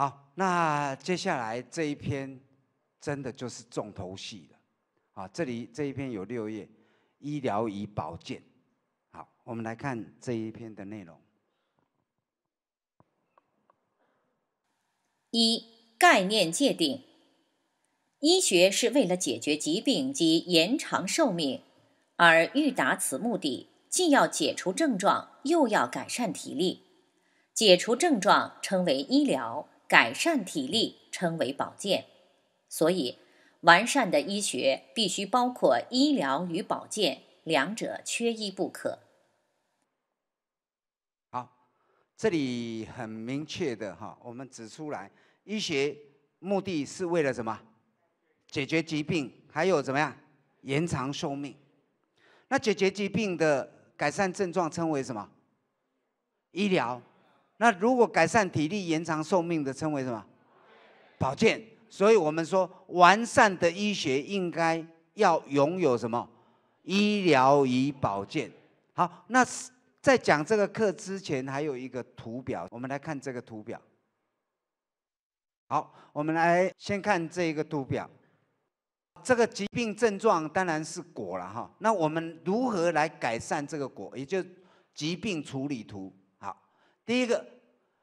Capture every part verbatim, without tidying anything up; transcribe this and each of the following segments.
好，那接下来这一篇真的就是重头戏了。啊，这里这一篇有六页，医疗与保健。好，我们来看这一篇的内容。一、概念界定。医学是为了解决疾病及延长寿命，而欲达此目的，既要解除症状，又要改善体力。解除症状称为医疗，改善体力称为保健。所以，完善的医学必须包括医疗与保健，两者缺一不可。好，这里很明确的哈，我们指出来，医学目的是为了什么？解决疾病，还有怎么样？延长寿命。那解决疾病的改善症状称为什么？医疗。那如果改善体力、延长寿命的称为什么？保健。所以我们说，完善的医学应该要拥有什么？医疗与保健。好，那在讲这个课之前，还有一个图表，我们来看这个图表。好，我们来先看这个图表。这个疾病症状当然是果了哈，那我们如何来改善这个果？也就是疾病处理图。好，第一个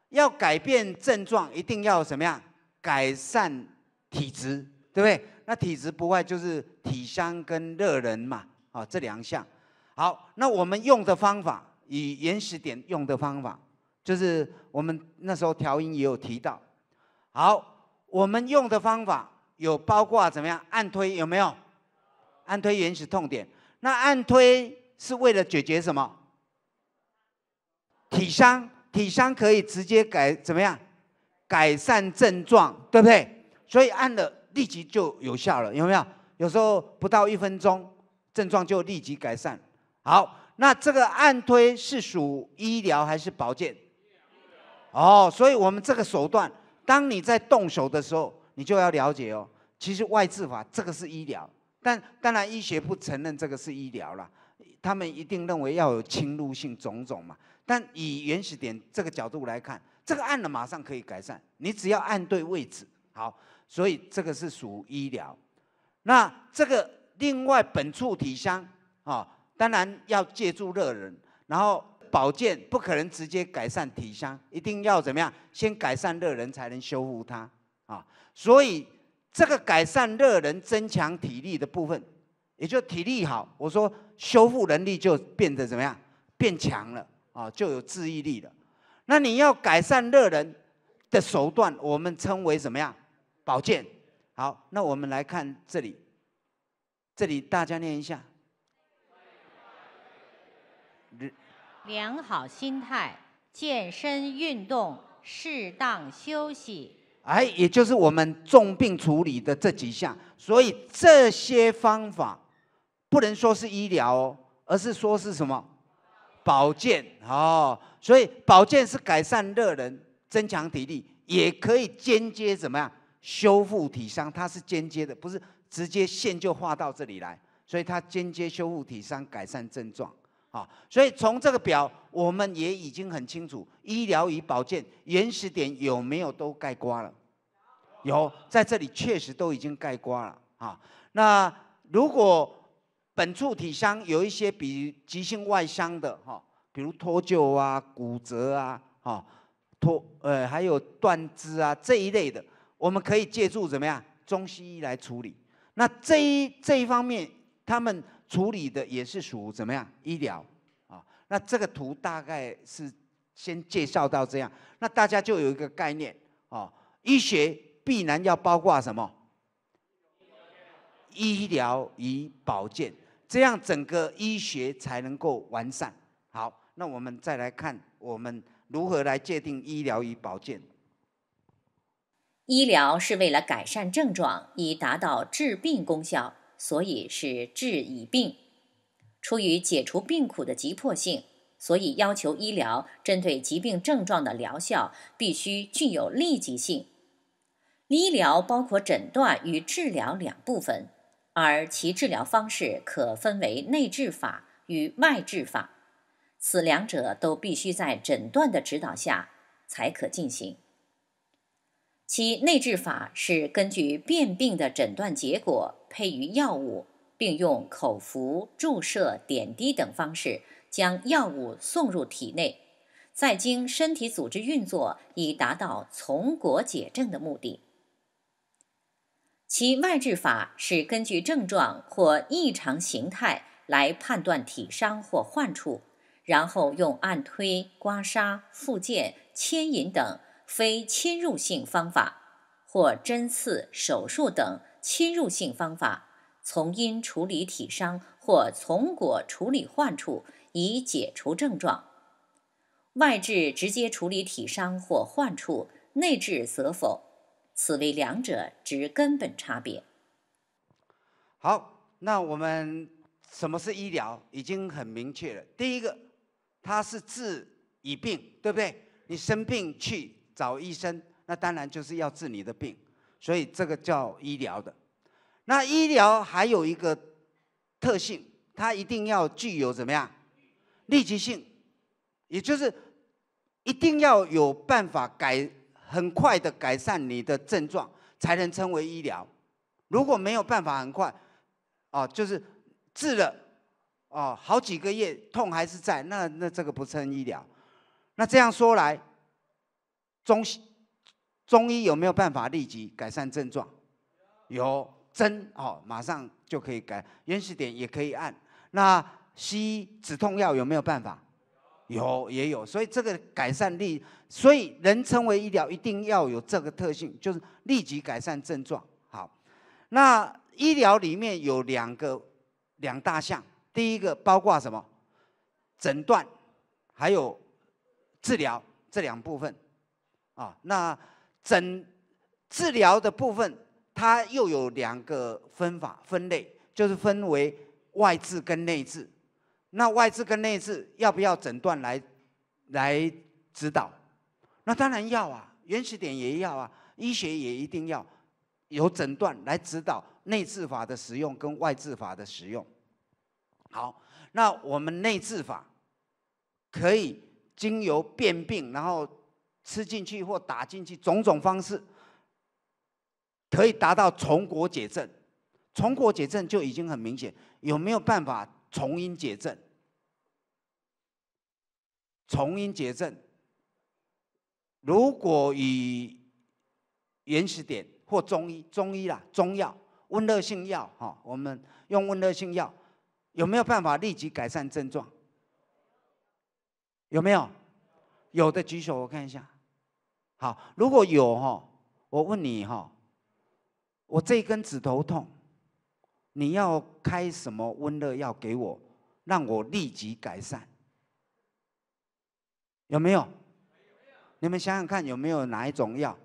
要改变症状，一定要怎么样？改善体质，对不对？那体质不坏就是体香跟热能嘛，啊、哦，这两项。好，那我们用的方法，以原始点用的方法，就是我们那时候调音也有提到。好，我们用的方法。有包括怎么样？按推有没有？按推原始痛点。那按推是为了解决什么？体伤，体伤可以直接改怎么样？改善症状，对不对？所以按了立即就有效了，有没有？有时候不到一分钟，症状就立即改善。好，那这个按推是属医疗还是保健？哦，所以我们这个手段，当你在动手的时候。你就要了解哦，其实外治法这个是医疗，但当然医学不承认这个是医疗啦，他们一定认为要有侵入性种种嘛。但以原始点这个角度来看，这个按了马上可以改善，你只要按对位置，好，所以这个是属医疗。那这个另外本处体香啊、哦，当然要借助热能，然后保健不可能直接改善体香，一定要怎么样？先改善热能才能修复它。啊，所以这个改善热能、增强体力的部分，也就体力好，我说修复能力就变得怎么样？变强了啊，就有自愈力了。那你要改善热能的手段，我们称为怎么样？保健。好，那我们来看这里，这里大家念一下：良好心态、健身运动、适当休息。哎，也就是我们重病处理的这几项，所以这些方法不能说是医疗哦，而是说是什么？保健哦。所以保健是改善热能、增强体力，也可以间接怎么样修复体伤，它是间接的，不是直接线就画到这里来，所以它间接修复体伤，改善症状。啊，所以从这个表，我们也已经很清楚，医疗与保健原始点有没有都概括了？有，在这里确实都已经概括了啊。那如果本处体伤有一些比急性外伤的哈，比如脱臼啊、骨折啊、哈脱呃还有断肢啊这一类的，我们可以借助怎么样中西医来处理。那这一这一方面，他们。处理的也是属怎么样医疗啊？那这个图大概是先介绍到这样，那大家就有一个概念啊。医学必然要包括什么？医疗与保健，这样整个医学才能够完善。好，那我们再来看我们如何来界定医疗与保健。医疗是为了改善症状，以达到治病功效。所以是治已病，出于解除病苦的急迫性，所以要求医疗针对疾病症状的疗效必须具有立即性。医疗包括诊断与治疗两部分，而其治疗方式可分为内治法与外治法，此两者都必须在诊断的指导下才可进行。其内治法是根据辨病的诊断结果配于药物，并用口服、注射、点滴等方式将药物送入体内，再经身体组织运作，以达到从果解症的目的。其外治法是根据症状或异常形态来判断体伤或患处，然后用按推、刮痧、复健、牵引等非侵入性方法，或针刺、手术等侵入性方法，从因处理体伤或从果处理患处，以解除症状。外治直接处理体伤或患处，内治则否。此为两者之根本差别。好，那我们什么是医疗已经很明确了。第一个，它是治已病，对不对？你生病去找医生，那当然就是要治你的病，所以这个叫医疗的。那医疗还有一个特性，它一定要具有怎么样？立即性，也就是一定要有办法改。 很快的改善你的症状，才能称为医疗。如果没有办法很快，哦，就是治了，哦，好几个月痛还是在，那那这个不称医疗。那这样说来，中中医有没有办法立即改善症状？有针哦，马上就可以改，原始点也可以按。那西医止痛药有没有办法？ 有也有，所以这个改善力，所以人称为医疗一定要有这个特性，就是立即改善症状。好，那医疗里面有两个两大项，第一个包括什么？诊断，还有治疗这两部分。啊，那诊治疗的部分，它又有两个分法分类，就是分为外治跟内治。 那外治跟内治要不要诊断来来指导？那当然要啊，原始点也要啊，医学也一定要有诊断来指导内治法的使用跟外治法的使用。好，那我们内治法可以经由辨病，然后吃进去或打进去种种方式，可以达到从果解症。从果解症就已经很明显，有没有办法？ 从因解症，从因解症。如果以原始点或中医、中医啦、中药、温热性药哈、哦，我们用温热性药，有没有办法立即改善症状？有没有？有的举手，我看一下。好，如果有哈、哦，我问你哈、哦，我这一根指头痛。 你要开什么温热药给我，让我立即改善？有没有？你们想想看，有没有哪一种药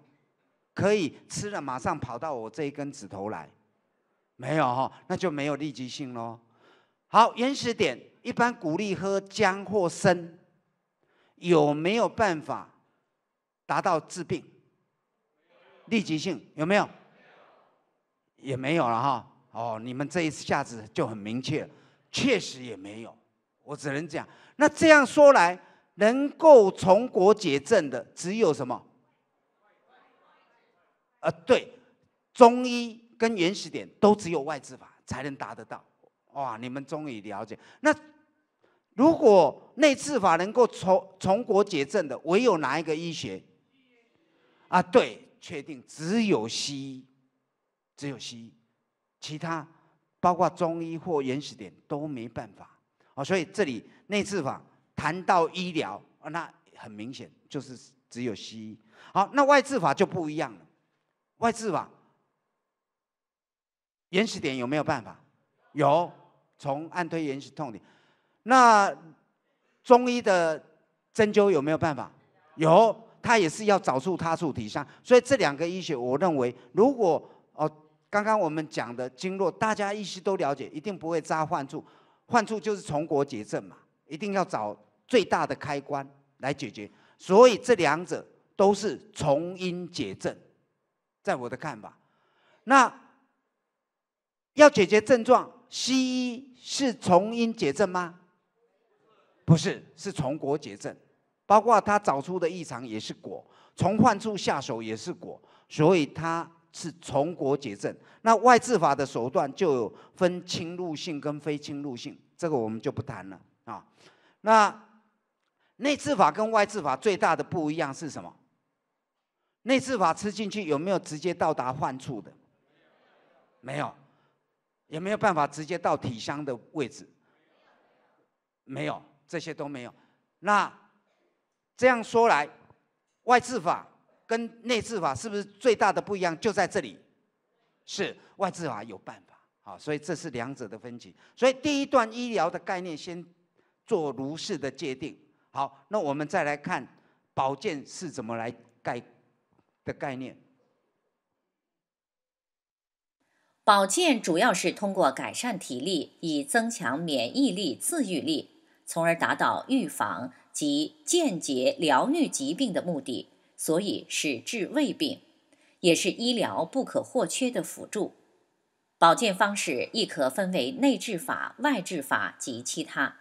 可以吃了马上跑到我这一根指头来？没有哈、哦，那就没有立即性咯。好，原始点一般鼓励喝姜或参，有没有办法达到治病？立即性有没有？也没有了哈。 哦，你们这一下子就很明确，确实也没有。我只能讲，那这样说来，能够从果解症的只有什么？呃，对，中医跟原始点都只有外治法才能达得到。哇，你们终于了解。那如果内治法能够从从果解症的，唯有哪一个医学？啊，对，确定只有西医，只有西医。 其他包括中医或原始点都没办法哦，所以这里内治法谈到医疗，那很明显就是只有西医。好，那外治法就不一样了。外治法，原始点有没有办法？有，从按推原始痛点。那中医的针灸有没有办法？有，它也是要找出他处体伤。所以这两个医学，我认为如果哦。 刚刚我们讲的经络，大家医师都了解，一定不会扎患处，患处就是从果解症嘛，一定要找最大的开关来解决。所以这两者都是从因解症，在我的看法，那要解决症状，西医是从因解症吗？不是，是从果解症，包括他找出的异常也是果，从患处下手也是果，所以它是从果结正。那外治法的手段就有分侵入性跟非侵入性，这个我们就不谈了啊。那内治法跟外治法最大的不一样是什么？内治法吃进去有没有直接到达患处的？没有，也没有办法直接到体香的位置，没有，这些都没有。那这样说来，外治法跟内治法是不是最大的不一样就在这里？是，外治法有办法，好，所以这是两者的分歧。所以第一段医疗的概念先做如是的界定。好，那我们再来看保健是怎么来概的概念。保健主要是通过改善体力，以增强免疫力、自愈力，从而达到预防及间接疗愈疾病的目的，所以是治未病，也是医疗不可或缺的辅助。保健方式亦可分为内治法、外治法及其他。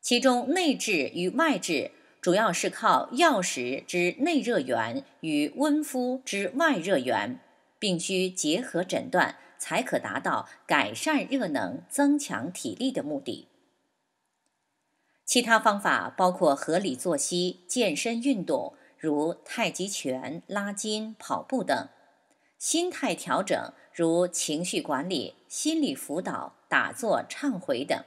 其中内治与外治主要是靠药食之内热源与温敷之外热源，并需结合诊断，才可达到改善热能、增强体力的目的。其他方法包括合理作息、健身运动，如太极拳、拉筋、跑步等；心态调整，如情绪管理、心理辅导、打坐、忏悔等。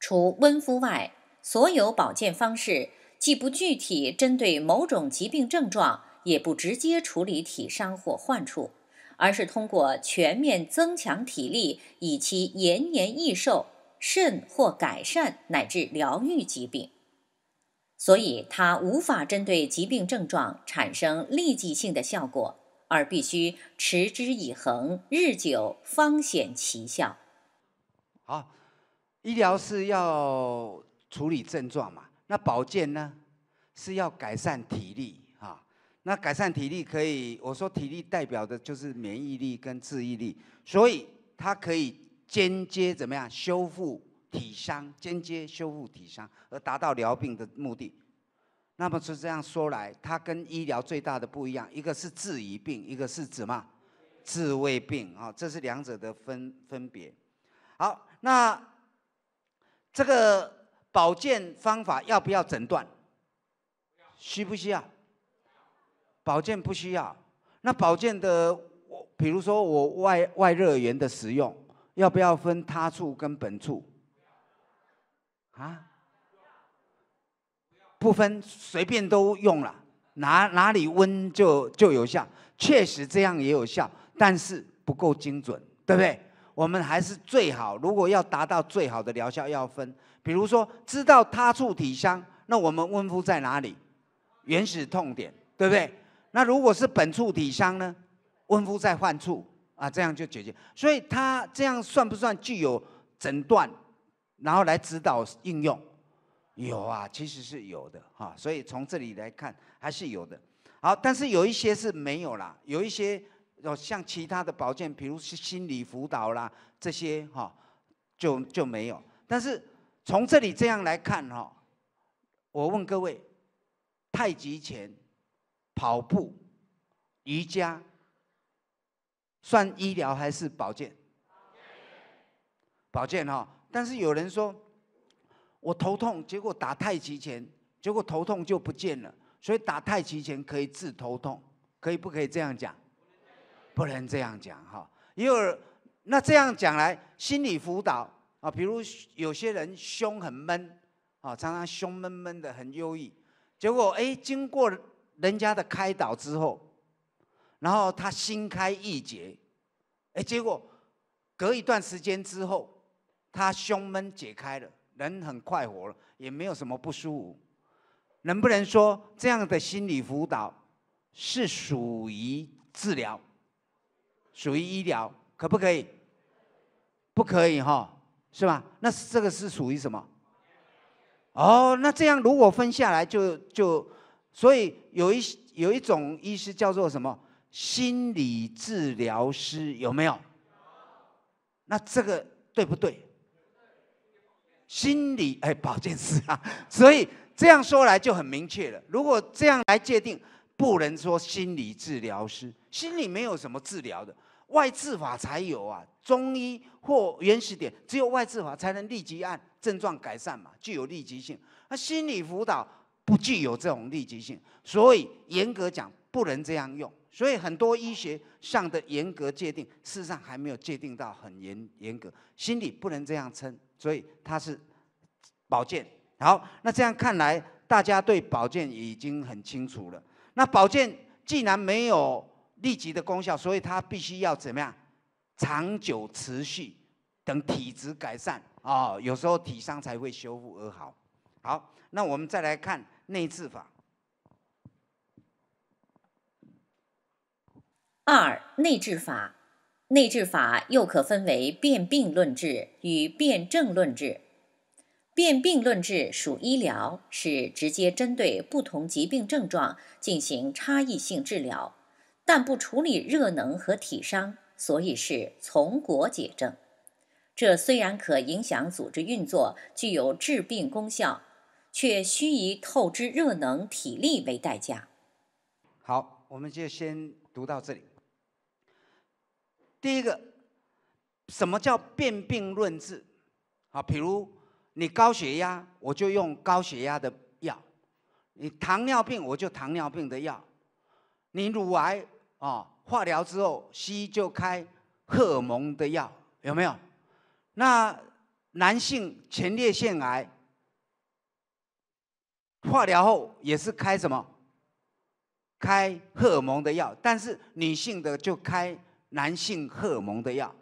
除温敷外，所有保健方式既不具体针对某种疾病症状，也不直接处理体伤或患处，而是通过全面增强体力，以其延年益寿、甚或改善乃至疗愈疾病。所以它无法针对疾病症状产生立即性的效果，而必须持之以恒，日久方显奇效。好，医疗是要处理症状嘛，那保健呢是要改善体力。那改善体力可以，我说体力代表的就是免疫力跟自愈力，所以它可以间接怎么样修复体伤，间接修复体伤，而达到疗病的目的。那么就这样说来，它跟医疗最大的不一样，一个是治已病，一个是指嘛治未病啊，这是两者的分分别。好，那这个保健方法要不要诊断？需不需要？保健不需要。那保健的，比如说我外外热源的使用，要不要分他处跟本处？啊？不分，随便都用了，哪哪里温就就有效，确实这样也有效，但是不够精准，对不对？我们还是最好，如果要达到最好的疗效，要分。比如说知道他处体伤，那我们温敷在哪里？原始痛点，对不对？那如果是本处体伤呢，温敷在患处啊，这样就解决。所以它这样算不算具有诊断，然后来指导应用？有啊，其实是有的哈。所以从这里来看还是有的。好，但是有一些是没有啦，有一些像其他的保健，比如是心理辅导啦这些哈，就就没有。但是从这里这样来看哈，我问各位，太极拳、跑步、瑜伽算医疗还是保健？保健哈、哦。但是有人说，我头痛，结果打太极拳，结果头痛就不见了，所以打太极拳可以治头痛，可以不可以这样讲？不能这样讲哈、哦。也有那这样讲来，心理辅导啊，比如有些人胸很闷啊，常常胸闷闷的，很忧郁，结果哎，经过人家的开导之后，然后他心开意解，哎，结果隔一段时间之后，他胸闷解开了，人很快活了，也没有什么不舒服。能不能说这样的心理辅导是属于治疗，属于医疗？可不可以？不可以哈，是吧？那这个是属于什么？哦，那这样如果分下来就就。所以有一有一种医师叫做什么心理治疗师，有没有？那这个对不对？心理哎，保健师啊。所以这样说来就很明确了。如果这样来界定，不能说心理治疗师，心理没有什么治疗的，外治法才有啊。中医或原始点，只有外治法才能立即按症状改善嘛，具有立即性。那心理辅导不具有这种立即性，所以严格讲不能这样用。所以很多医学上的严格界定，事实上还没有界定到很严严格。心理不能这样称，所以它是保健。好，那这样看来，大家对保健已经很清楚了。 那保健既然没有立即的功效，所以它必须要怎么样？长久持续，等体质改善啊、哦，有时候体伤才会修复而好。好，那我们再来看内治法。二、内治法，内治法又可分为辨病论治与辨证论治。 辨病论治属医疗，是直接针对不同疾病症状进行差异性治疗，但不处理热能和体伤，所以是从果解症。这虽然可影响组织运作，具有治病功效，却需以透支热能、体力为代价。好，我们就先读到这里。第一个，什么叫辨病论治？啊，比如。 你高血压，我就用高血压的药；你糖尿病，我就糖尿病的药；你乳癌啊、哦，化疗之后，西医就开荷尔蒙的药，有没有？那男性前列腺癌化疗后也是开什么？开荷尔蒙的药，但是女性的就开男性荷尔蒙的药。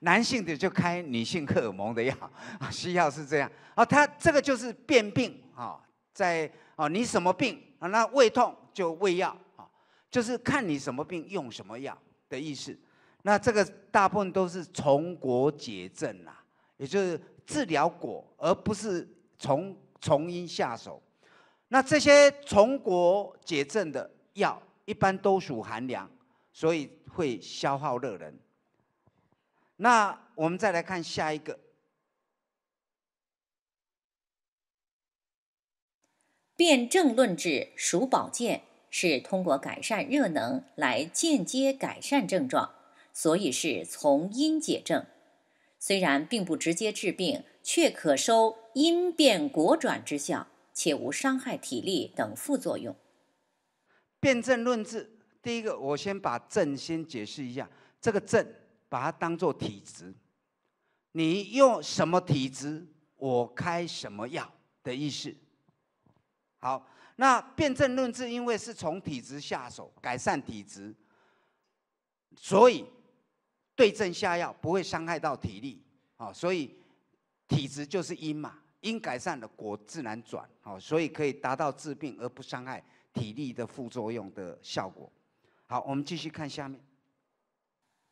男性的就开女性荷尔蒙的药，西药是这样啊。他这个就是辨病啊，在啊你什么病啊？那胃痛就胃药啊，就是看你什么病用什么药的意思。那这个大部分都是从果解症啦、啊，也就是治疗果，而不是从从因下手。那这些从果解症的药，一般都属寒凉，所以会消耗热能。 那我们再来看下一个，辨证论治属保健，是通过改善热能来间接改善症状，所以是从因解症。虽然并不直接治病，却可收因变果转之效，且无伤害体力等副作用。辨证论治，第一个我先把症先解释一下，这个症。 把它当做体质，你用什么体质，我开什么药的意思。好，那辨证论治，因为是从体质下手改善体质，所以对症下药不会伤害到体力啊。所以体质就是因嘛，因改善了果自然转啊，所以可以达到治病而不伤害体力的副作用的效果。好，我们继续看下面。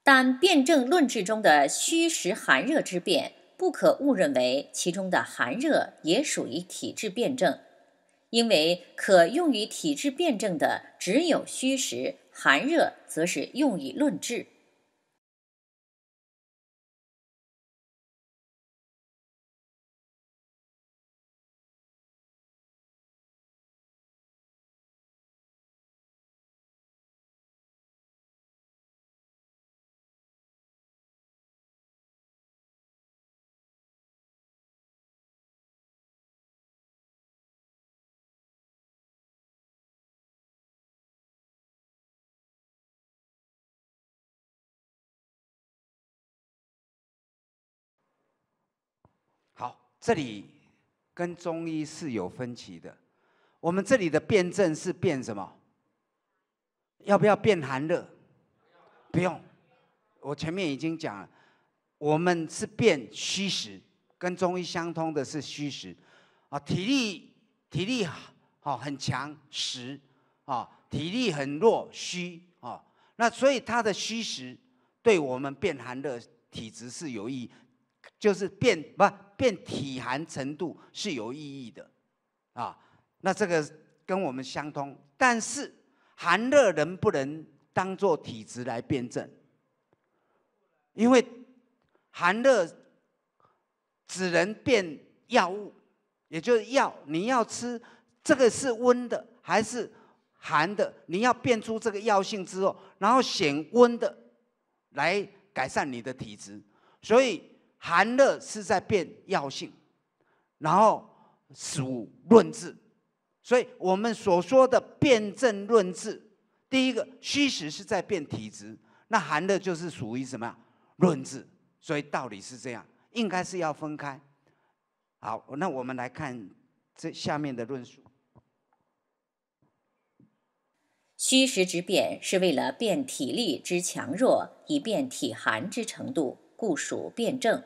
但辨证论治中的虚实寒热之辨，不可误认为其中的寒热也属于体质辩证，因为可用于体质辩证的只有虚实，寒热则是用以论治。这里跟中医是有分歧的。我们这里的辨证是辨什么？要不要辨寒热？不用，我前面已经讲了，我们是辨虚实，跟中医相通的是虚实。啊，体力体力啊很强实啊，体力很弱虚啊。那所以它的虚实对我们辨寒热体质是有意义。 就是辨不辨体寒程度是有意义的，啊，那这个跟我们相通，但是寒热能不能当做体质来辨证？因为寒热只能辨药物，也就是药，你要吃这个是温的还是寒的，你要变出这个药性之后，然后显温的来改善你的体质。所以寒热是在变药性，然后属论治。所以我们所说的辨证论治，第一个虚实是在变体质，那寒热就是属于什么论治。所以道理是这样，应该是要分开。好，那我们来看这下面的论述。 虚实之变是为了辨体力之强弱，以辨体寒之程度，故属辨证；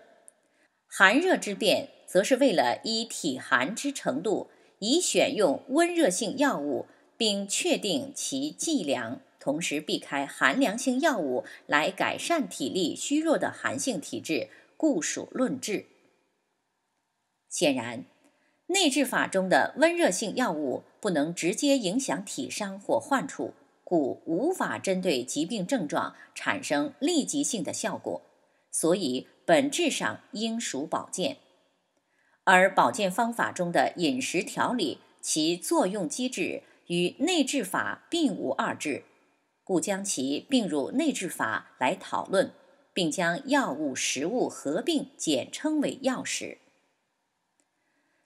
寒热之变则是为了依体寒之程度，以选用温热性药物，并确定其剂量，同时避开寒凉性药物来改善体力虚弱的寒性体质，故属论治。显然，内治法中的温热性药物 不能直接影响体伤或患处，故无法针对疾病症状产生立即性的效果，所以本质上应属保健。而保健方法中的饮食调理，其作用机制与内治法并无二致，故将其并入内治法来讨论，并将药物、食物合并，简称为药食。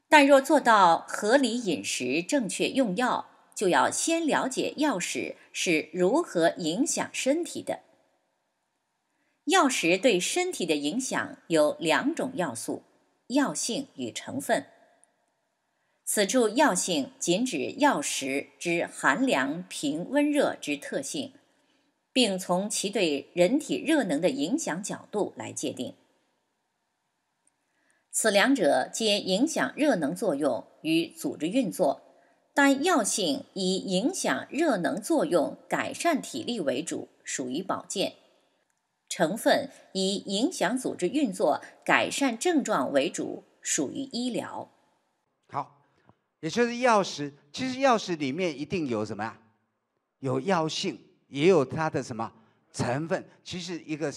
但若做到合理饮食、正确用药，就要先了解药食是如何影响身体的。药食对身体的影响有两种要素：药性与成分。此处药性仅指药食之寒凉、平温热之特性，并从其对人体热能的影响角度来界定。 此两者皆影响热能作用与组织运作，但药性以影响热能作用、改善体力为主，属于保健；成分以影响组织运作、改善症状为主，属于医疗。好，也就是药食。其实药食里面一定有什么呀？有药性，也有它的什么成分。其实一个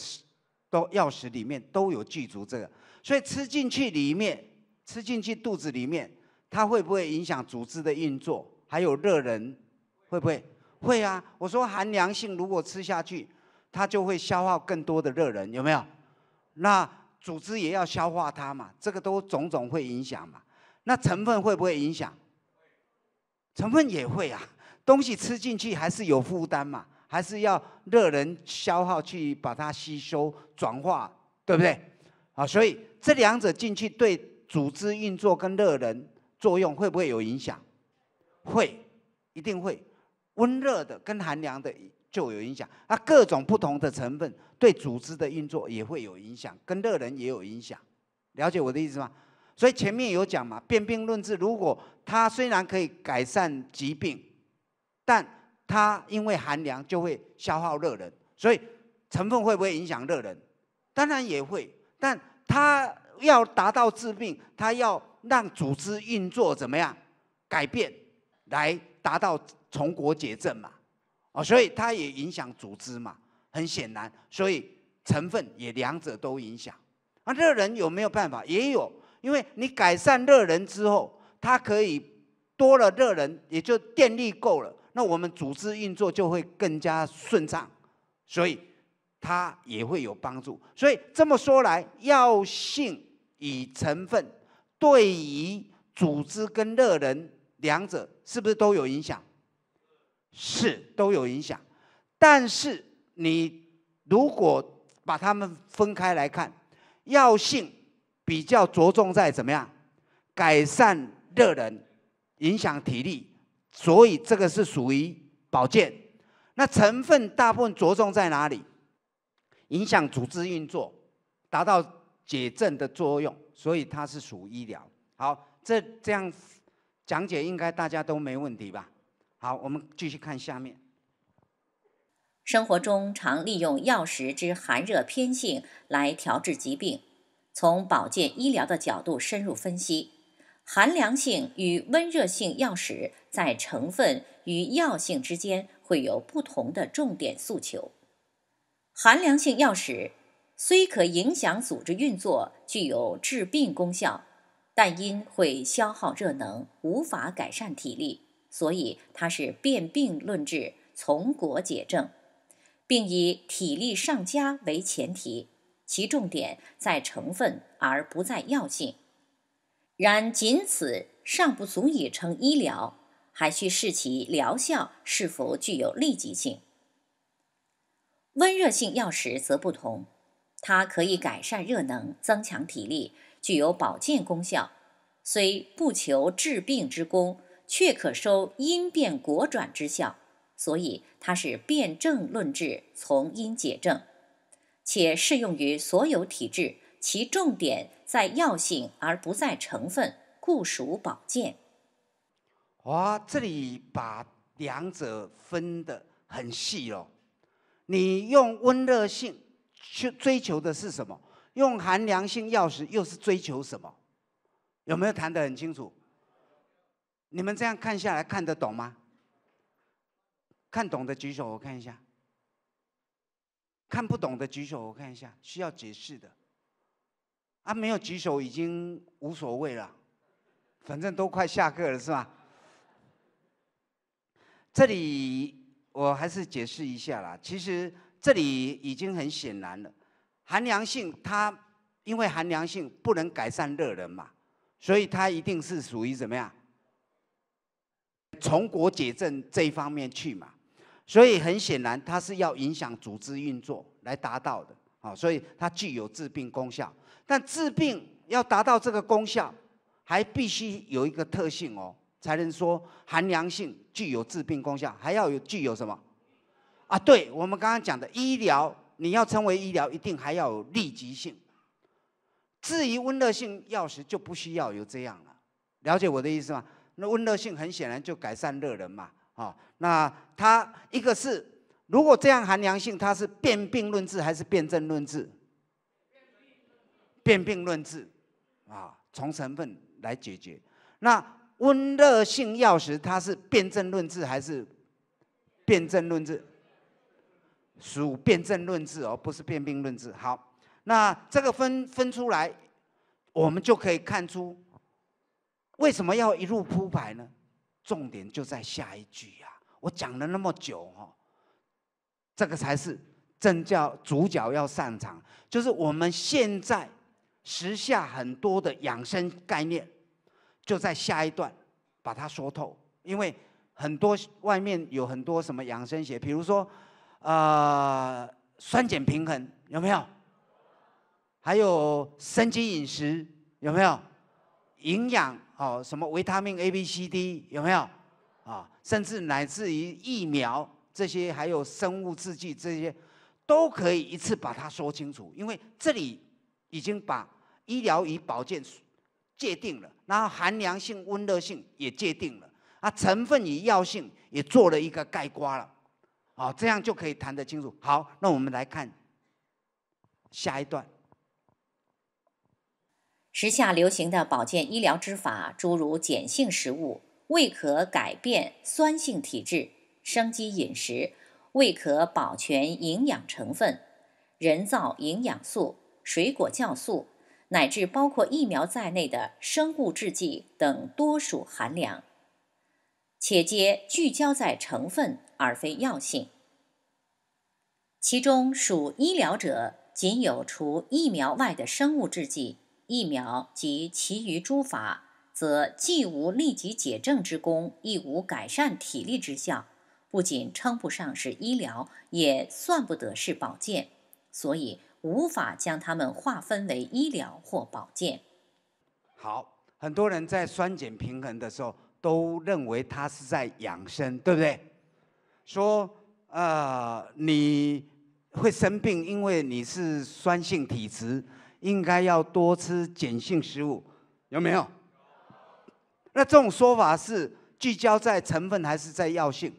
都药食里面都有具足这个。 所以吃进去里面，吃进去肚子里面，它会不会影响组织的运作？还有热能，会不会？会啊！我说寒凉性如果吃下去，它就会消耗更多的热能，有没有？那组织也要消化它嘛，这个都种种会影响嘛。那成分会不会影响？成分也会啊，东西吃进去还是有负担嘛，还是要热能消耗去把它吸收转化，对不对？ 啊，所以这两者进去对组织运作跟热能作用会不会有影响？会，一定会。温热的跟寒凉的就有影响。啊，各种不同的成分对组织的运作也会有影响，跟热能也有影响。了解我的意思吗？所以前面有讲嘛，辨病论治，如果它虽然可以改善疾病，但它因为寒凉就会消耗热能，所以成分会不会影响热能？当然也会。 但它要达到治病，它要让组织运作怎么样改变，来达到从国结症嘛，哦，所以它也影响组织嘛，很显然，所以成分也两者都影响。啊，热能有没有办法？也有，因为你改善热能之后，它可以多了热能，也就电力够了，那我们组织运作就会更加顺畅，所以 它也会有帮助，所以这么说来，药性与成分对于组织跟热能两者是不是都有影响？是都有影响，但是你如果把它们分开来看，药性比较着重在怎么样改善热能，影响体力，所以这个是属于保健。那成分大部分着重在哪里？ 影响组织运作，达到解症的作用，所以它是属医疗。好，这这样讲解应该大家都没问题吧？好，我们继续看下面。生活中常利用药食之寒热偏性来调治疾病，从保健医疗的角度深入分析，寒凉性与温热性药食在成分与药性之间会有不同的重点诉求。 寒凉性药食虽可影响组织运作，具有治病功效，但因会消耗热能，无法改善体力，所以他是辨病论治，从国解症，并以体力上佳为前提，其重点在成分而不在药性。然仅此尚不足以称医疗，还需视其疗效是否具有立即性。温热性药食则不同，它可以改善热能，增强体力，具有保健功效，虽不求治病之功，却可收因变果转之效，所以它是辨证论治，从因解症，且适用于所有体质，其重点在药性而不在成分，故属保健。哇，这里把两者分得很细哦。你用温热性去追求的是什么？用寒凉性药食又是追求什么？有没有谈得很清楚？你们这样看下来看得懂吗？看懂的举手，我看一下。看不懂的举手，我看一下。需要解释的，啊，没有举手已经无所谓了，反正都快下课了，是吧？这里我还是解释一下啦。其实这里已经很显然了，寒凉性它因为寒凉性不能改善热能嘛，所以它一定是属于怎么样？从国解症这一方面去嘛，所以很显然它是要影响组织运作来达到的啊，所以它具有治病功效。但治病要达到这个功效，还必须有一个特性哦，才能说寒凉性具有治病功效，还要有具有什么？啊，对，我们刚刚讲的医疗，你要称为医疗，一定还要有立即性。至于温热性药食就不需要有这样了，了解我的意思吗？那温热性很显然就改善热能嘛，哦，那它一个是如果这样寒凉性，它是辨病论治还是辨证论治？辨病论治，啊，从成分来解决。那温热性药食它是辨证论治还是辨证论治？属辨证论治哦，不是辨病论治。好，那这个分分出来，我们就可以看出。为什么要一路铺排呢？重点就在下一句啊！我讲了那么久哦，这个才是真叫主角要上场。就是我们现在时下很多的养生概念，就在下一段把它说透。因为很多外面有很多什么养生学，比如说呃酸碱平衡有没有？还有生机饮食有没有？营养哦，什么维他命 A、B、C、D 有没有啊，哦？甚至乃至于疫苗这些，还有生物制剂这些，都可以一次把它说清楚。因为这里已经把医疗与保健界定了，然后寒凉性、温热性也界定了，啊，成分与药性也做了一个概括了，哦，这样就可以谈得清楚。好，那我们来看下一段。时下流行的保健医疗之法，诸如碱性食物未可改变酸性体质，生机饮食未可保全营养成分，人造营养素、水果酵素，乃至包括疫苗在内的生物制剂等多属寒凉，且皆聚焦在成分而非药性。其中属医疗者，仅有除疫苗外的生物制剂，疫苗及其余诸法，则既无立即解症之功，亦无改善体力之效，不仅称不上是医疗，也算不得是保健，所以无法将它们划分为医疗或保健。好，很多人在酸碱平衡的时候，都认为它是在养生，对不对？说，呃，你会生病，因为你是酸性体质。应该要多吃碱性食物，有没有？那这种说法是聚焦在成分还是在药性？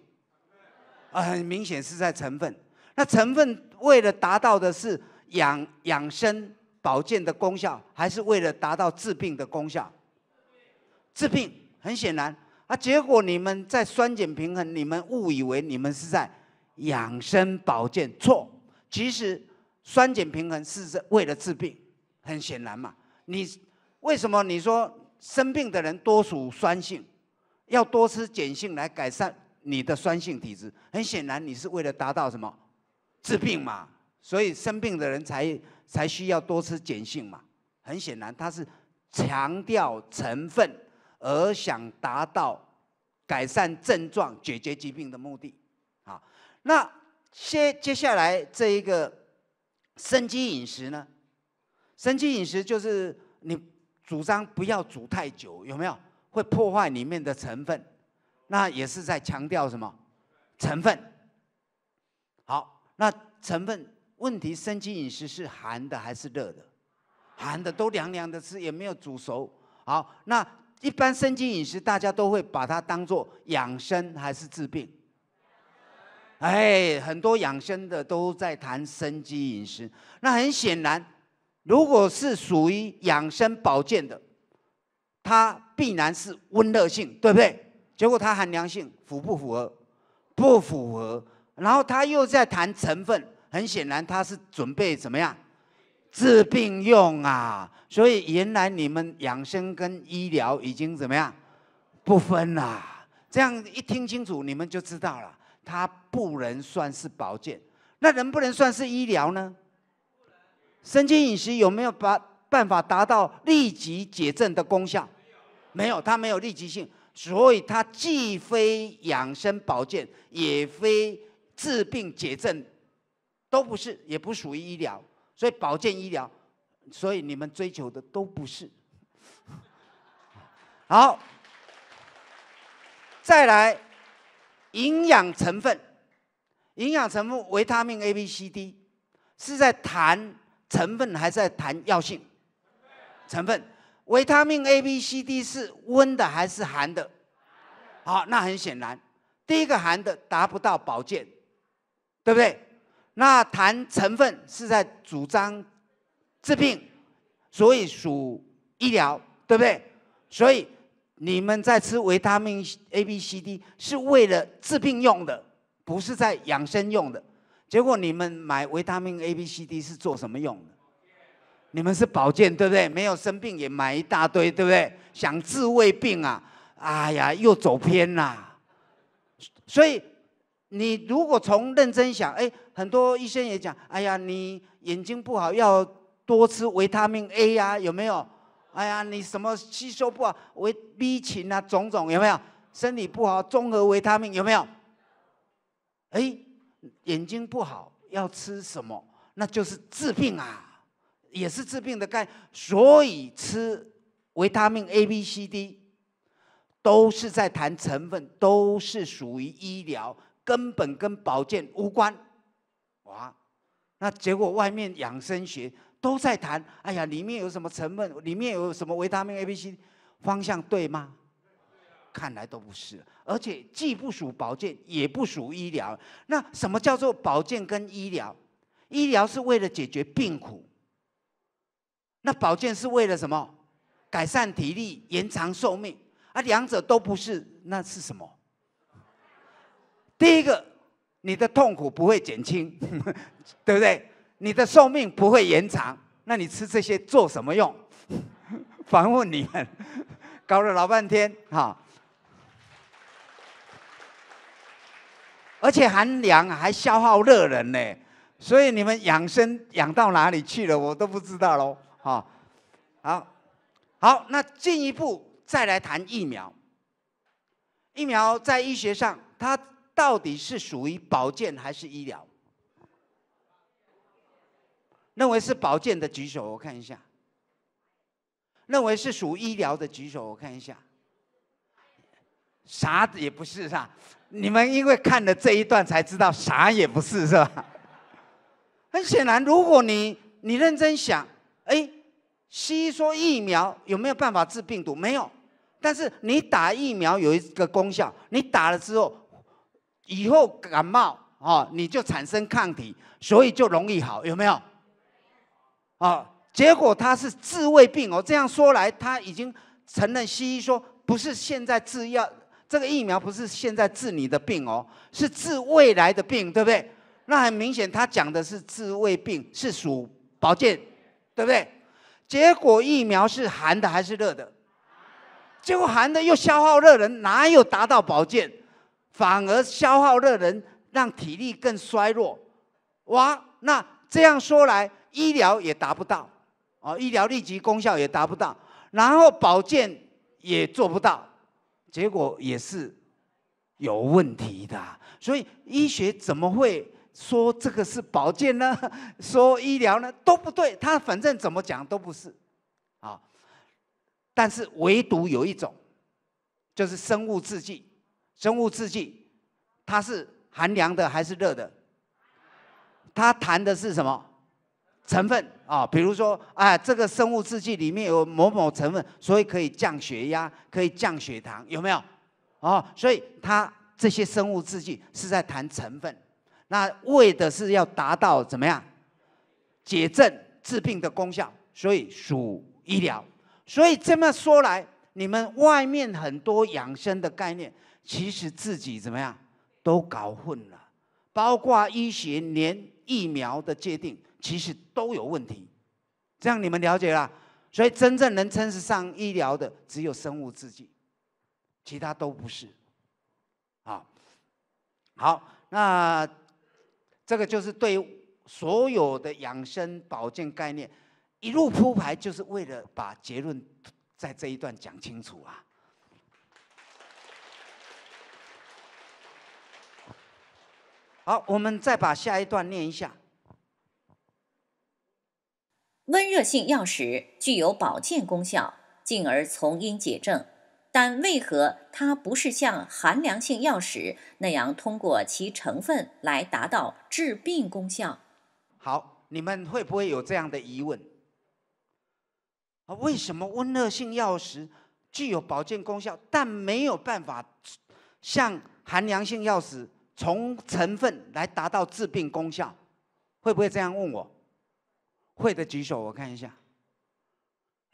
啊，很明显是在成分。那成分为了达到的是养养生保健的功效，还是为了达到治病的功效？治病很显然啊。结果你们在酸碱平衡，你们误以为你们是在养生保健，错。其实酸碱平衡是为了治病。很显然嘛，你为什么你说生病的人多属酸性？要多吃碱性来改善你的酸性体质。很显然，你是为了达到什么？治病嘛。所以生病的人才才需要多吃碱性嘛。很显然，它是强调成分，而想达到改善症状、解决疾病的目的。啊，那接接下来这一个生机饮食呢？生机饮食就是你主张不要煮太久，有没有？会破坏里面的成分，那也是在强调什么？成分。好，那成分问题，生机饮食是寒的还是热的？寒的都凉凉的吃，也没有煮熟。好，那一般生机饮食大家都会把它当作养生还是治病？哎，很多养生的都在谈生机饮食。那很显然，如果是属于养生保健的，它必然是温热性，对不对？结果它寒凉性符不符合？不符合。然后它又在谈成分，很显然它是准备怎么样？治病用啊！所以原来你们养生跟医疗已经怎么样？不分啦。这样一听清楚，你们就知道了。它不能算是保健，那能不能算是医疗呢？生机饮食有没有把办法达到立即解症的功效？没有，它没有立即性，所以它既非养生保健，也非治病解症，都不是，也不属于医疗。所以保健医疗，所以你们追求的都不是。好，再来。 营养成分，营养成分，维他命 A、B、C、D， 是在谈成分还是在谈药性？成分，维他命 A、B、C、D 是温的还是寒的？好，那很显然，第一个寒的达不到保健，对不对？那谈成分是在主张治病，所以属医疗，对不对？所以。 你们在吃维他命 A、B、C、D 是为了治病用的，不是在养生用的。结果你们买维他命 A、B、C、D 是做什么用的？你们是保健，对不对？没有生病也买一大堆，对不对？想治胃病啊，哎呀，又走偏啦。所以你如果从认真想，哎，很多医生也讲，哎呀，你眼睛不好要多吃维他命 A 啊，有没有？ 哎呀，你什么吸收不好，维 B 群啊，种种有没有？身体不好，综合维他命有没有？哎，眼睛不好要吃什么？那就是治病啊，也是治病的概念。所以吃维他命 A、B、C、D 都是在谈成分，都是属于医疗，根本跟保健无关。哇，那结果外面养生学。 都在谈，哎呀，里面有什么成分，里面有什么维他命 A、B、C， 方向对吗？看来都不是，而且既不属保健，也不属医疗。那什么叫做保健跟医疗？医疗是为了解决病苦，那保健是为了什么？改善体力、延长寿命啊，两者都不是，那是什么？第一个，你的痛苦不会减轻，对不对？ 你的寿命不会延长，那你吃这些做什么用？反问你们，搞了老半天哈。而且寒凉还消耗热能呢，所以你们养生养到哪里去了，我都不知道喽。哈，好，好，那进一步再来谈疫苗。疫苗在医学上，它到底是属于保健还是医疗？ 认为是保健的举手，我看一下；认为是属医疗的举手，我看一下。啥也不是是吧？你们因为看了这一段才知道啥也不是是吧？很显然，如果你你认真想，哎，西医说疫苗有没有办法治病毒？没有，但是你打疫苗有一个功效，你打了之后，以后感冒哦，你就产生抗体，所以就容易好，有没有？ 哦，结果他是治胃病哦。这样说来，他已经承认西医说不是现在治药，这个疫苗不是现在治你的病哦，是治未来的病，对不对？那很明显，他讲的是治胃病，是属保健，对不对？结果疫苗是寒的还是热的？结果寒的又消耗热能，哪有达到保健？反而消耗热能，让体力更衰弱。哇，那这样说来，医疗也达不到，哦，医疗立即功效也达不到，然后保健也做不到，结果也是有问题的。所以医学怎么会说这个是保健呢？说医疗呢？都不对，它反正怎么讲都不是。 但是唯独有一种，就是生物制剂。生物制剂，它是寒凉的还是热的？它谈的是什么成分啊、哦？比如说，啊，这个生物制剂里面有某某成分，所以可以降血压，可以降血糖，有没有？哦，所以它这些生物制剂是在谈成分，那为的是要达到怎么样解症治病的功效，所以属医疗。 所以这么说来，你们外面很多养生的概念，其实自己怎么样都搞混了，包括医学连疫苗的界定，其实都有问题。这样你们了解了？所以真正能称得上医疗的，只有生物制剂，其他都不是。啊，好，那这个就是对所有的养生保健概念。 一路铺排，就是为了把结论在这一段讲清楚啊。好，我们再把下一段念一下。温热性药食具有保健功效，进而从因解症。但为何它不是像寒凉性药食那样通过其成分来达到治病功效？好，你们会不会有这样的疑问？ 为什么温热性药食具有保健功效，但没有办法像寒凉性药食从成分来达到治病功效？会不会这样问我？会的举手，我看一下。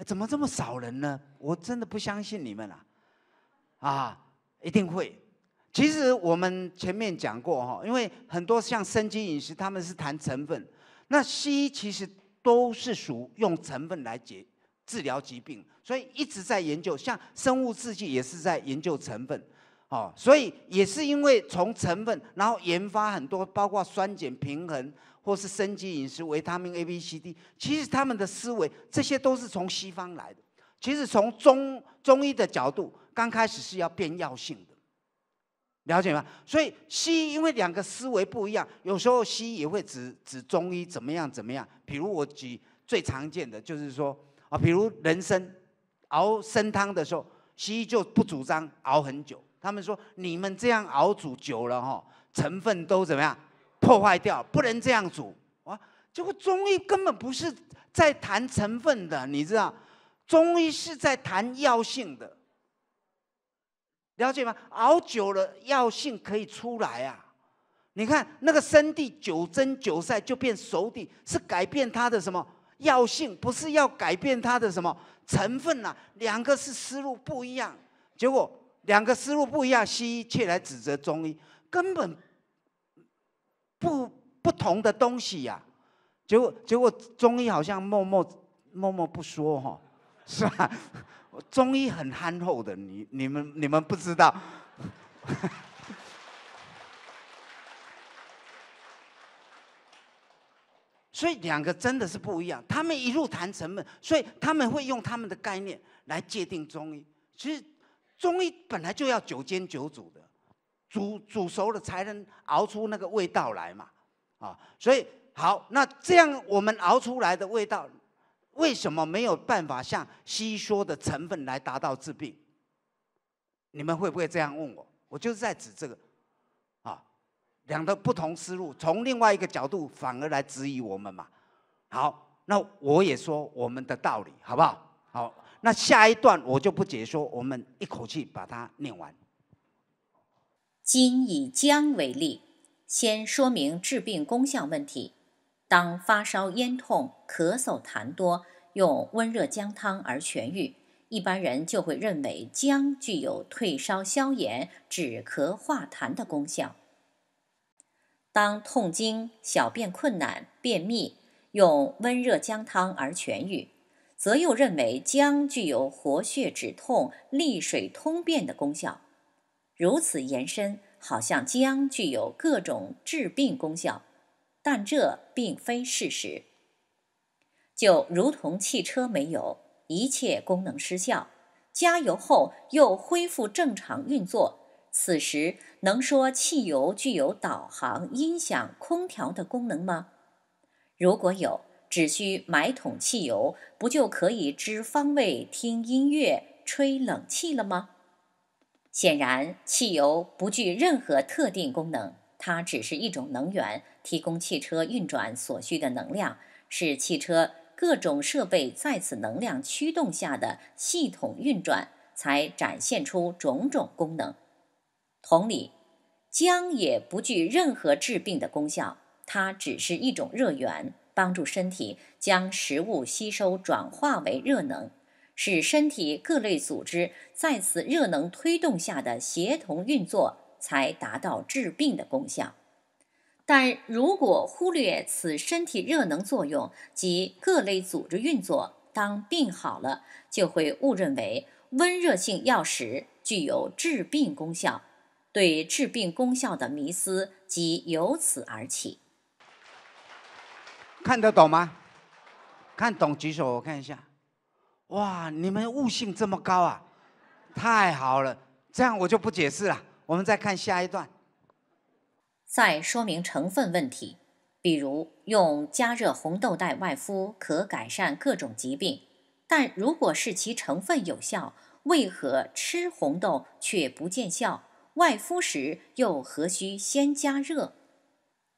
怎么这么少人呢？我真的不相信你们啊！啊，一定会。其实我们前面讲过哈，因为很多像生机饮食，他们是谈成分，那西医其实都是属用成分来解。 治疗疾病，所以一直在研究，像生物制剂也是在研究成分，哦，所以也是因为从成分，然后研发很多，包括酸碱平衡或是生机饮食、维他命 A、B、C、D， 其实他们的思维这些都是从西方来的。其实从中中医的角度，刚开始是要变药性的，了解吗？所以西医因为两个思维不一样，有时候西医也会指指中医怎么样怎么样。比如我举最常见的就是说。 啊，比如人参熬参汤的时候，西医就不主张熬很久。他们说你们这样熬煮久了哈，成分都怎么样破坏掉，不能这样煮啊。结果中医根本不是在谈成分的，你知道，中医是在谈药性的，了解吗？熬久了药性可以出来啊。你看那个生地九蒸九晒就变熟地，是改变它的什么？ 药性不是要改变它的什么成分啊，两个是思路不一样，结果两个思路不一样，西医却来指责中医，根本不不同的东西呀、啊。结果结果中医好像默默默默不说哈、哦，是吧？中医很憨厚的，你你们你们不知道。所以两个真的是不一样，他们一路谈成分，所以他们会用他们的概念来界定中医。其实中医本来就要九煎九煮的，煮煮熟了才能熬出那个味道来嘛，啊，所以好，那这样我们熬出来的味道，为什么没有办法像西医说的成分来达到治病？你们会不会这样问我？我就是在指这个。 两个不同思路，从另外一个角度反而来质疑我们嘛。好，那我也说我们的道理，好不好？好，那下一段我就不解说，我们一口气把它念完。今以姜为例，先说明治病功效问题。当发烧、咽痛、咳嗽、痰多，用温热姜汤而痊愈，一般人就会认为姜具有退烧、消炎、止咳化痰的功效。 当痛经、小便困难、便秘，用温热姜汤而痊愈。则又认为姜具有活血止痛、利水通便的功效。如此延伸，好像姜具有各种治病功效，但这并非事实。就如同汽车没有，一切功能失效，加油后又恢复正常运作，此时能说汽油具有导航、音响、空调的功能吗？如果有，只需买桶汽油，不就可以知方位、听音乐、吹冷气了吗？显然，汽油不具任何特定功能，它只是一种能源，提供汽车运转所需的能量，是汽车各种设备在此能量驱动下的系统运转，才展现出种种功能。同理，姜也不具任何治病的功效，它只是一种热源，帮助身体将食物吸收转化为热能，使身体各类组织在此热能推动下的协同运作，才达到治病的功效。但如果忽略此身体热能作用及各类组织运作，当病好了，就会误认为温热性药食具有治病功效，对治病功效的迷思即由此而起。看得懂吗？看懂举手，我看一下。哇，你们悟性这么高啊，太好了，这样我就不解释了，我们再看下一段。再说明成分问题，比如用加热红豆带外敷可改善各种疾病，但如果是其成分有效，为何吃红豆却不见效？外敷时又何须先加热？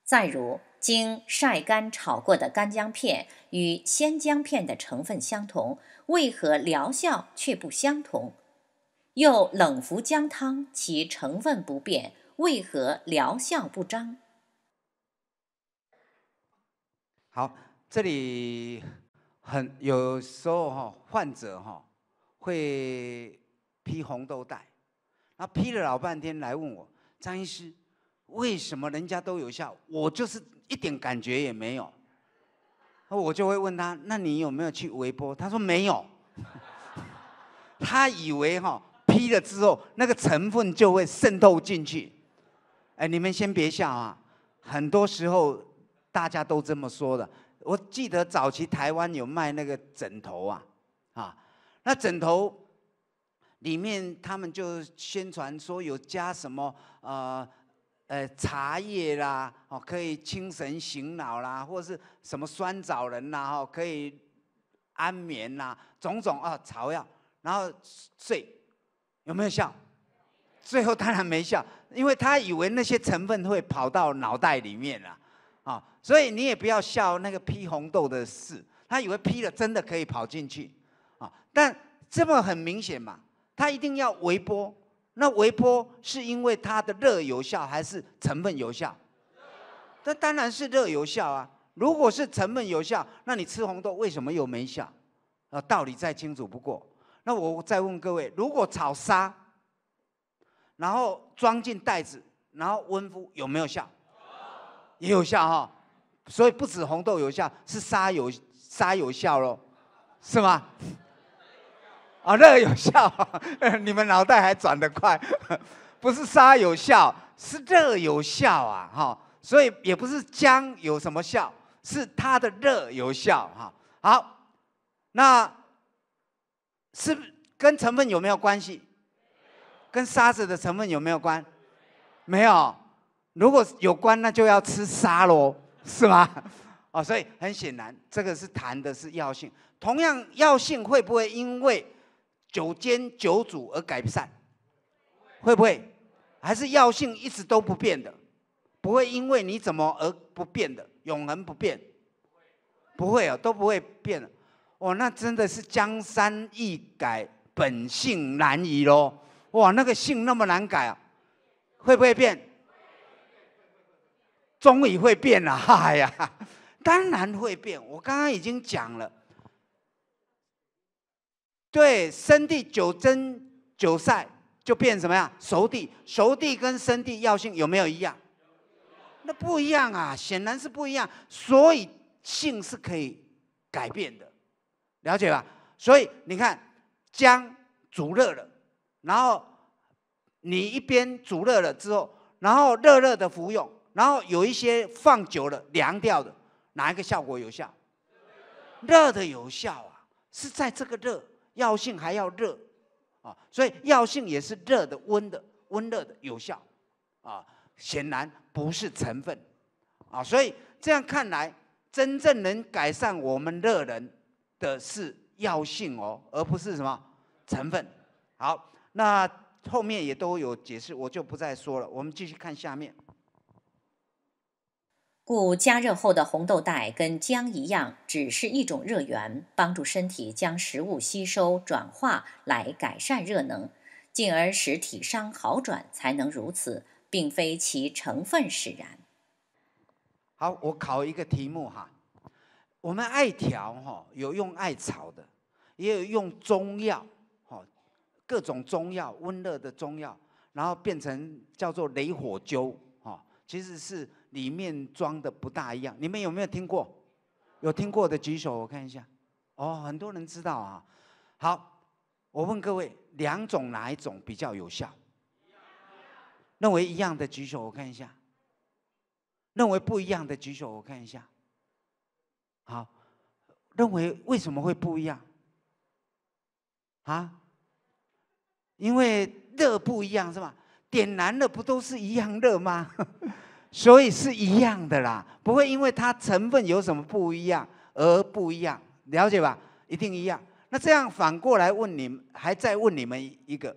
再如，经晒干炒过的干姜片与鲜姜片的成分相同，为何疗效却不相同？又冷服姜汤，其成分不变，为何疗效不彰？好，这里很有时候、哦、患者、哦、会批红豆带，那批了老半天来问我，张医师，为什么人家都有效，我就是一点感觉也没有？我就会问他，那你有没有去微波？他说没有。他以为、哦、批了之后那个成分就会渗透进去。哎，你们先别笑啊！很多时候大家都这么说的。我记得早期台湾有卖那个枕头啊，啊，那枕头里面他们就宣传说有加什么呃呃茶叶啦，哦，可以清神醒脑啦，或是什么酸枣仁啦，哦，可以安眠啦，种种啊草药，然后睡，有没有效？最后当然没效，因为他以为那些成分会跑到脑袋里面了，啊、哦，所以你也不要笑那个批红豆的事，他以为批了真的可以跑进去，啊、哦，但这么很明显嘛，他一定要微波，那微波是因为它的热有效还是成分有效？那当然是热有效啊，如果是成分有效，那你吃红豆为什么又没效？啊，道理再清楚不过。那我再问各位，如果炒沙，然后装进袋子，然后温敷，有没有效？也有效哈、哦，所以不止红豆有效，是沙有沙有效喽，是吗？啊、哦，热有效，你们脑袋还转得快，不是沙有效，是热有效啊哈、哦，所以也不是姜有什么效，是它的热有效哈、哦。好，那是跟成分有没有关系？跟沙子的成分有没有关？没有。如果有关，那就要吃沙喽，是吗？哦，所以很显然，这个是谈的是药性。同样，药性会不会因为久煎久煮而改善？会不会？还是药性一直都不变的？不会因为你怎么而不变的，永恒不变？不会啊、哦，都不会变的。哦，那真的是江山易改，本性难移喽。哇，那个性那么难改啊，会不会变？终于会变了，哎呀，当然会变。我刚刚已经讲了，对，生地久蒸久晒就变什么呀？熟地，熟地跟生地药性有没有一样？那不一样啊，显然是不一样。所以性是可以改变的，了解吧？所以你看，姜煮热了，然后你一边煮热了之后，然后热热的服用，然后有一些放久了凉掉的，哪一个效果有效？热的有效啊，是在这个热，药性还要热啊，所以药性也是热的、温的、温热的有效啊，显然不是成分啊，所以这样看来，真正能改善我们热能的是药性哦，而不是什么成分。好，那后面也都有解释，我就不再说了。我们继续看下面。故加热后的红豆袋跟姜一样，只是一种热源，帮助身体将食物吸收转化来改善热能，进而使体伤好转，才能如此，并非其成分使然。好，我考一个题目哈，我们艾条哈有用艾草的，也有用中药哈，各种中药温热的中药，然后变成叫做雷火灸哈，其实是里面装的不大一样。你们有没有听过？有听过的举手，我看一下。哦，很多人知道啊。好，我问各位，两种哪一种比较有效？认为一样的举手，我看一下。认为不一样的举手，我看一下。好，认为为什么会不一样？啊？因为热不一样是吧？点燃了不都是一样热吗？所以是一样的啦，不会因为它成分有什么不一样而不一样，了解吧？一定一样。那这样反过来问你们，还再问你们一个：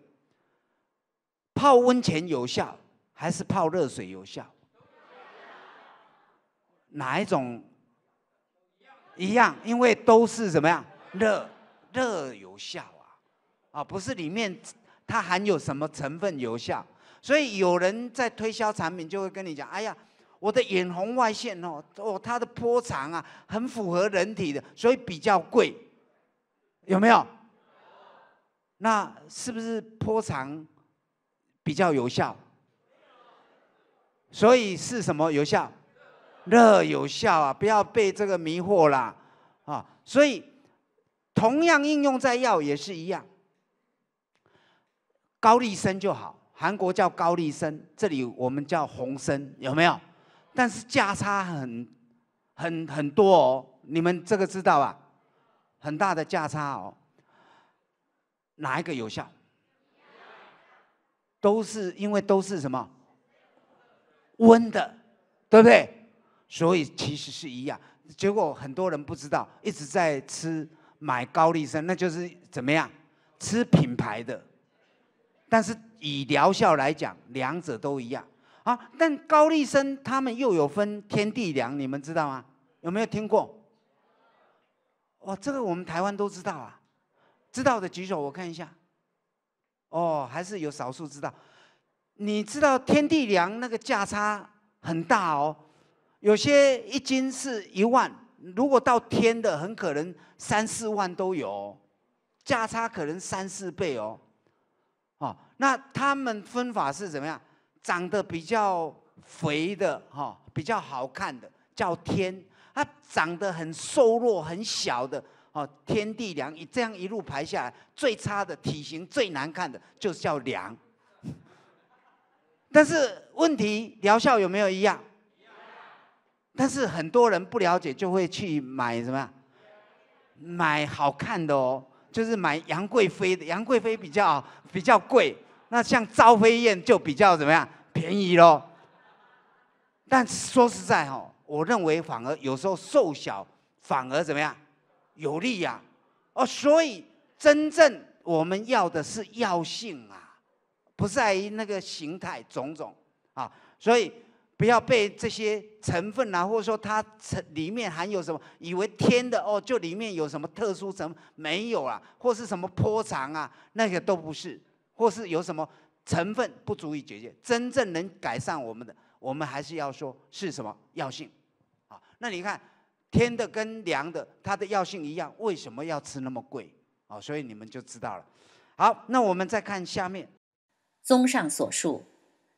泡温泉有效还是泡热水有效？哪一种一样？因为都是怎么样热，热有效啊，啊，不是里面它含有什么成分有效。所以有人在推销产品就会跟你讲：“哎呀，我的远红外线哦，哦，它的波长啊，很符合人体的，所以比较贵。”有没有？那是不是波长比较有效？所以是什么有效？热有效啊，不要被这个迷惑啦，啊，所以同样应用在药也是一样。高丽参就好，韩国叫高丽参，这里我们叫红参，有没有？但是价差很、很、很多哦，你们这个知道吧？很大的价差哦。哪一个有效？都是因为都是什么？温的，对不对？所以其实是一样，结果很多人不知道，一直在吃买高丽参，那就是怎么样吃品牌的。但是以疗效来讲，两者都一样啊。但高丽参他们又有分天地良，你们知道吗？有没有听过？哦，这个我们台湾都知道啊，知道的举手，我看一下。哦，还是有少数知道。你知道天地良那个价差很大哦。有些一斤是一万，如果到天的，很可能三四万都有、哦，价差可能三四倍哦。哦，那他们分法是怎么样？长得比较肥的，哈、哦，比较好看的叫天，它长得很瘦弱、很小的，哦，天地良，这样一路排下来，最差的体型最难看的就是叫良。但是问题疗效有没有一样？但是很多人不了解，就会去买什么呀？买好看的哦，就是买杨贵妃的，杨贵妃比较比较贵，那像赵飞燕就比较怎么样便宜咯。但说实在哦，我认为反而有时候瘦小反而怎么样有利啊。哦，所以真正我们要的是药性啊，不在于那个形态种种啊，所以。不要被这些成分啊，或者说它里面含有什么，以为天的哦，就里面有什么特殊成分没有啊，或是什么波长啊，那个都不是，或是有什么成分不足以解决。真正能改善我们的，我们还是要说是什么药性啊。那你看天的跟凉的，它的药性一样，为什么要吃那么贵啊？所以你们就知道了。好，那我们再看下面。综上所述。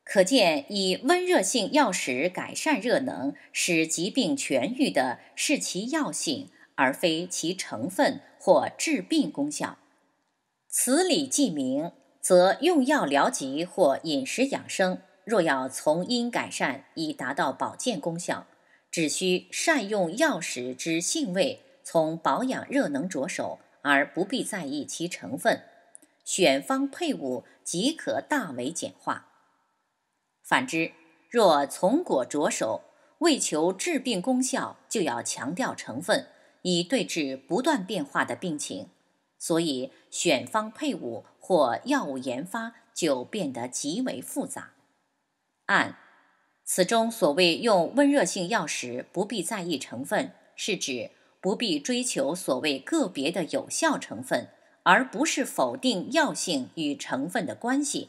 可见，以温热性药食改善热能，使疾病痊愈的是其药性，而非其成分或治病功效。此理既明，则用药疗疾或饮食养生，若要从因改善以达到保健功效，只需善用药食之性味，从保养热能着手，而不必在意其成分，选方配伍即可大为简化。反之，若从果着手，为求治病功效，就要强调成分，以对治不断变化的病情。所以选方配伍或药物研发就变得极为复杂。按此中所谓用温热性药时不必在意成分，是指不必追求所谓个别的有效成分，而不是否定药性与成分的关系。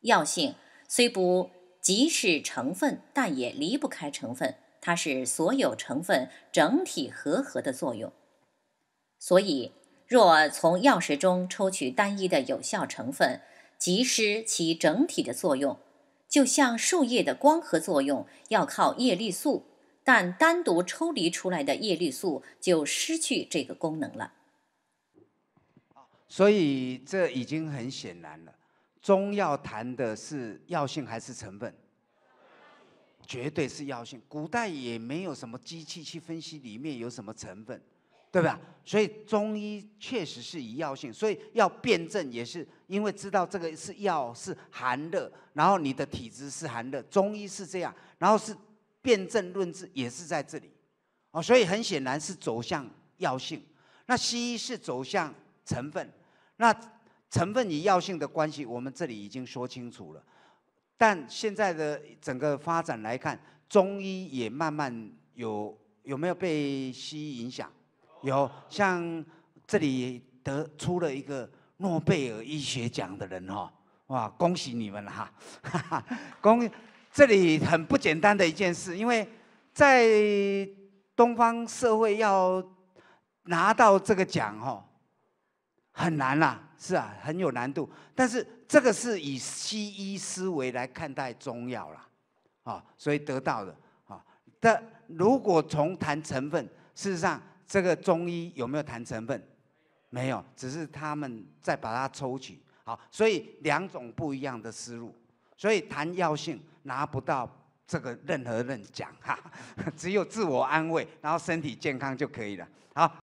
药性虽不即是成分，但也离不开成分，它是所有成分整体合合的作用。所以若从药食中抽取单一的有效成分，即失其整体的作用，就像树叶的光合作用要靠叶绿素，但单独抽离出来的叶绿素就失去这个功能了。所以这已经很显然了，中药谈的是药性还是成分？绝对是药性。古代也没有什么机器去分析里面有什么成分，对吧？所以中医确实是以药性，所以要辩证也是因为知道这个是药是寒热，然后你的体质是寒热，中医是这样，然后是辩证论治也是在这里，哦，所以很显然是走向药性。那西医是走向成分，那成分与药性的关系我们这里已经说清楚了。但现在的整个发展来看，中医也慢慢有有没有被西医影响？有，像这里得出了一个诺贝尔医学奖的人哈，哇，恭喜你们哈！哈哈，恭，这里很不简单的一件事，因为在东方社会要拿到这个奖哈，很难啦，啊，是啊，很有难度。但是这个是以西医思维来看待中药啦，啊，所以得到的啊。但如果从谈成分，事实上，这个中医有没有谈成分？没有，只是他们在把它抽取。好，所以两种不一样的思路，所以谈药性拿不到这个任何人讲哈，只有自我安慰，然后身体健康就可以了。好，